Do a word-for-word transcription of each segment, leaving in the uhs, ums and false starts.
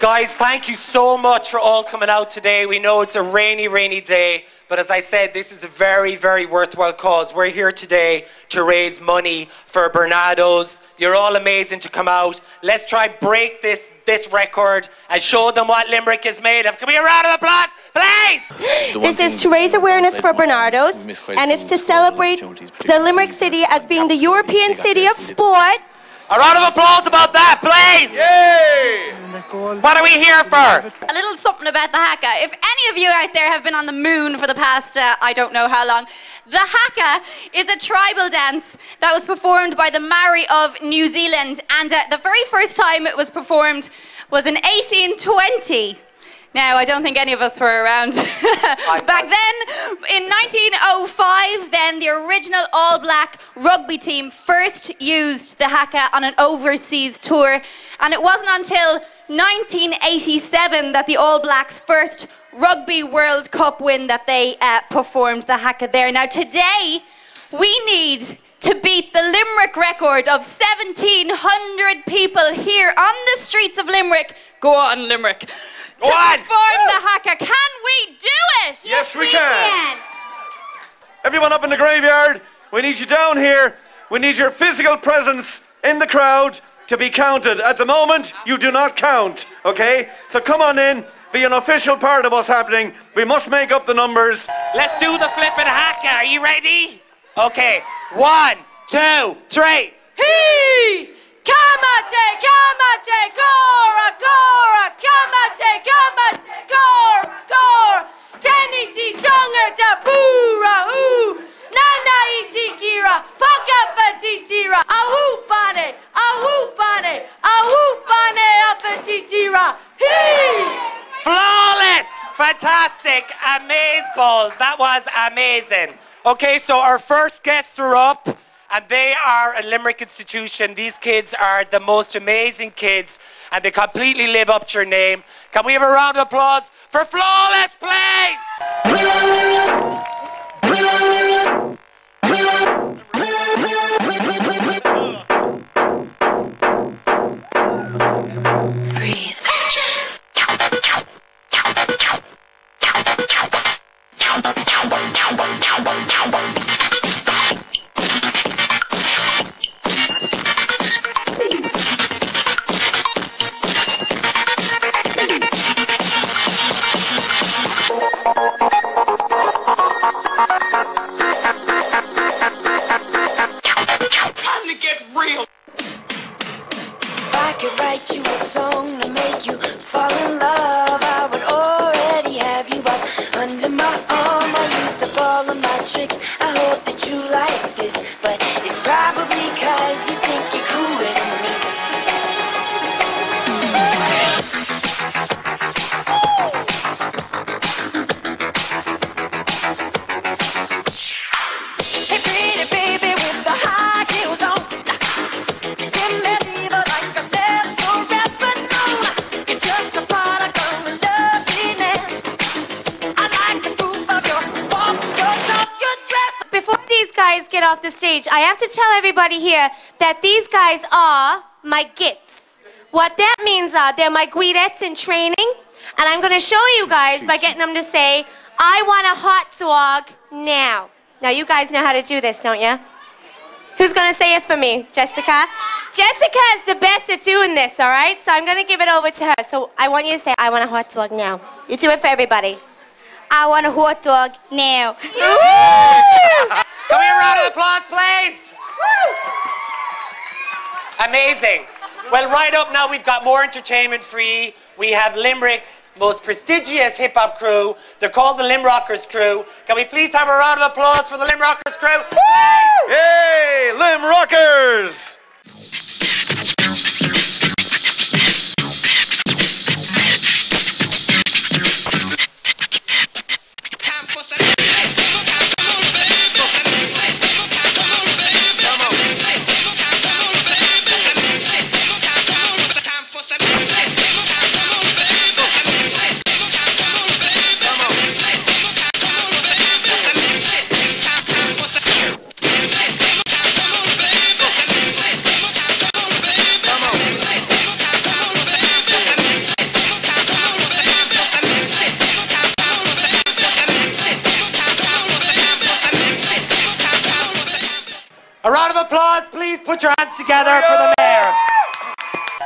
Guys, thank you so much for all coming out today. We know it's a rainy, rainy day, but as I said, this is a very, very worthwhile cause. We're here today to raise money for Barnardos. You're all amazing to come out. Let's try break this, this record and show them what Limerick is made of. Can we have a round of applause, please? This is to raise awareness for Barnardos, and it's to celebrate the Limerick City as being the European city of sport. A round of applause about that, please! Yay! What are we here for? A little something about the Haka. If any of you out there have been on the moon for the past, uh, I don't know how long, the Haka is a tribal dance that was performed by the Maori of New Zealand. And uh, the very first time it was performed was in eighteen twenty. Now, I don't think any of us were around back then. In nineteen oh five, then, the original All Black rugby team first used the Haka on an overseas tour. And it wasn't until nineteen eighty-seven that the All Blacks' first Rugby World Cup win that they uh, performed the Haka there. Now, today, we need to beat the Limerick record of seventeen hundred people here on the streets of Limerick. Go on, Limerick. To perform the Haka. Can we do it? Yes, yes we, we can. can. Everyone up in the graveyard, we need you down here. We need your physical presence in the crowd to be counted. At the moment, you do not count, okay? So come on in, be an official part of what's happening. We must make up the numbers. Let's do the flipping Haka. Are you ready? Okay, one, two, three. Hee! Kamate, kamate, gora, gora, kamate, kamate, gora, gora. Teniti tonga da bura, hoo. Nana itikira, pakapatitira. Ahupane, ahupane, ahupane, apatitira. Hee! Flawless! Fantastic! Amazeballs! That was amazing. Okay, so our first guests are up. And they are a Limerick institution. These kids are the most amazing kids, and they completely live up to your name. Can we have a round of applause for Flawless, please? Breathe. I have to tell everybody here that these guys are my gits. What that means are they're my guidettes in training, and I'm going to show you guys by getting them to say, I want a hot dog now. Now you guys know how to do this, don't you? Who's going to say it for me? Jessica? Jessica is the best at doing this, all right? So I'm going to give it over to her. So I want you to say, I want a hot dog now. You do it for everybody. I want a hot dog now. Yeah. Can we have a round of applause, please? Woo! Amazing. Well, right up now, we've got more entertainment for you. We have Limerick's most prestigious hip-hop crew. They're called the Lim Rockers crew. Can we please have a round of applause for the Lim Rockers crew? Woo! Yay, Lim Rockers! put your hands together for the mayor.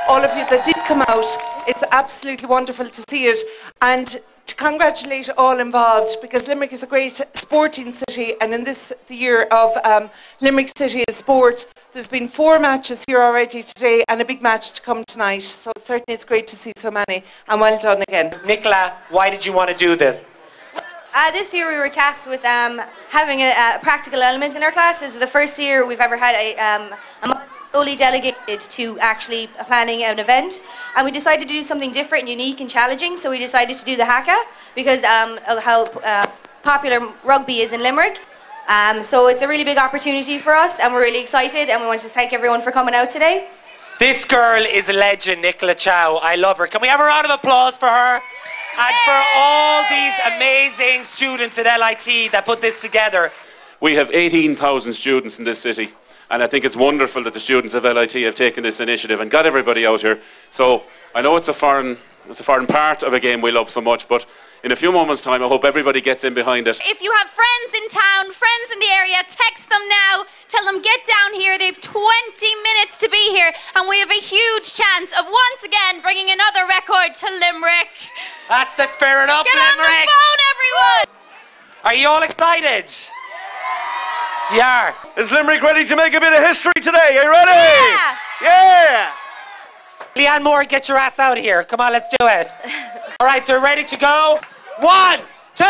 All of you that did come out, it's absolutely wonderful to see it, and to congratulate all involved, because Limerick is a great sporting city, and in this the year of um, Limerick City in Sport, there's been four matches here already today and a big match to come tonight, so certainly it's great to see so many, and well done again. Nicola, why did you want to do this? Uh, this year we were tasked with um, having a, a practical element in our class. This is the first year we've ever had a, um, a module solely delegated to actually planning an event, and we decided to do something different, unique and challenging, so we decided to do the Haka because um, of how uh, popular rugby is in Limerick. Um, so it's a really big opportunity for us, and we're really excited, and we want to thank everyone for coming out today. This girl is a legend, Nicola Chow. I love her. Can we have a round of applause for her? And for all these amazing students at L I T that put this together. We have eighteen thousand students in this city, and I think it's wonderful that the students of L I T have taken this initiative and got everybody out here. So I know it's a foreign, it's a foreign part of a game we love so much, but in a few moments' time I hope everybody gets in behind it. If you have friends in town, friends in the area, text them now, tell them get down here, they've twenty minutes to be here, and we have a huge chance of once again bringing another record to Limerick. That's the spirit up, Limerick! Get on the phone, everyone! Are you all excited? Yeah! Is Limerick ready to make a bit of history today? Are you ready? Yeah! Yeah! Leanne Moore, get your ass out of here. Come on, let's do it. All right, so ready to go? One, two,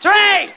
three!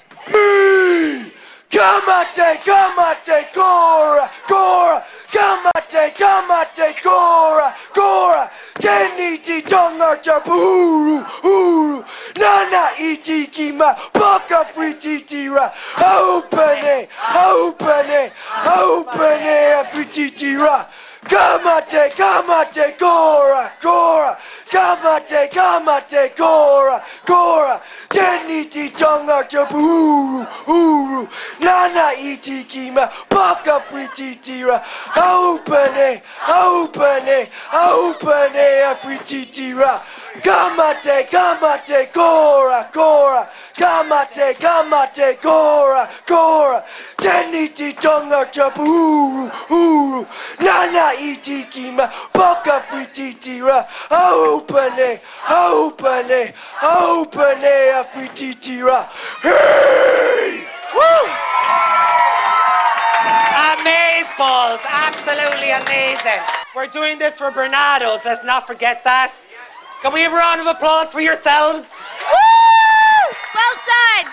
Kamate, kamate, kora, kora, kamate, kamate, kora, kora, teni ti tonga chapu, huru, huru, nana iti kima, paka frititira, aupene, aupene, aupene, frititira. Kamate, kamate, kora, kora, kamate, kamate, kora, kora, teniti tonga chapu, huru, huru, nana iti kima, paka frititira, aupene, aupene, aupene, frititira. Kamate, kamate, kora, kora, kamate, kamate, kora, kora, teniti tonga chapu, huru, huru, nana iti kima, paka frititira, aupene, aupene, aupene, frititira. Hey! Amazeballs, absolutely amazing. We're doing this for Bernardo's, let's not forget that. Can we have a round of applause for yourselves? Woo! Well done!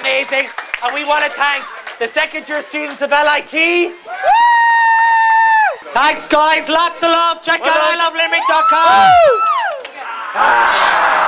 Amazing. And we want to thank the second year students of L I T. Woo! Thanks, guys. Lots of love. Check well out i love limerick dot com.